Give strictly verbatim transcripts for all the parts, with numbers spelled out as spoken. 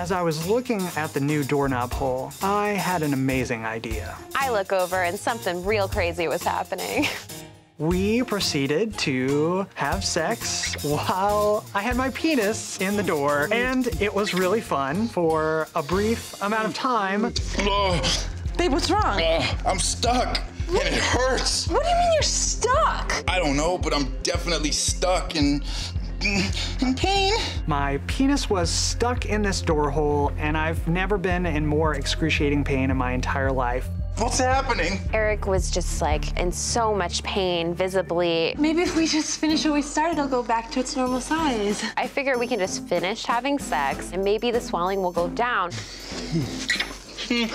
As I was looking at the new doorknob hole, I had an amazing idea. I look over and something real crazy was happening. We proceeded to have sex while I had my penis in the door, and it was really fun for a brief amount of time. Oh. Babe, what's wrong? Uh, I'm stuck, and it hurts. What do you mean you're stuck? I don't know, but I'm definitely stuck in, in pain. My penis was stuck in this door hole, and I've never been in more excruciating pain in my entire life. What's happening? Eric was just like in so much pain, visibly. Maybe if we just finish what we started, it'll go back to its normal size. I figure we can just finish having sex and maybe the swelling will go down. uh, okay,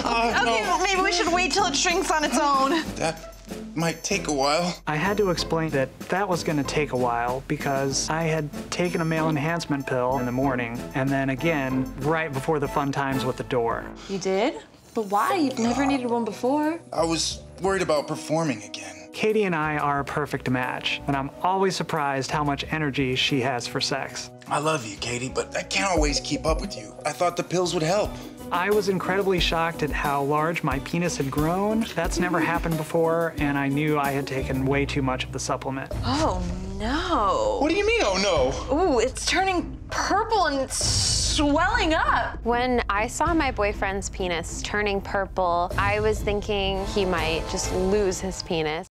no. Maybe we should wait till it shrinks on its own. That might take a while. I had to explain that that was gonna take a while because I had taken a male enhancement pill in the morning and then again right before the fun times with the door. You did? But why? You've never needed one before. I was worried about performing again. Katie and I are a perfect match, and I'm always surprised how much energy she has for sex. I love you, Katie, but I can't always keep up with you. I thought the pills would help. I was incredibly shocked at how large my penis had grown. That's never happened before, and I knew I had taken way too much of the supplement. Oh, no. What do you mean, oh, no? Ooh, it's turning purple and swelling up. When I saw my boyfriend's penis turning purple, I was thinking he might just lose his penis.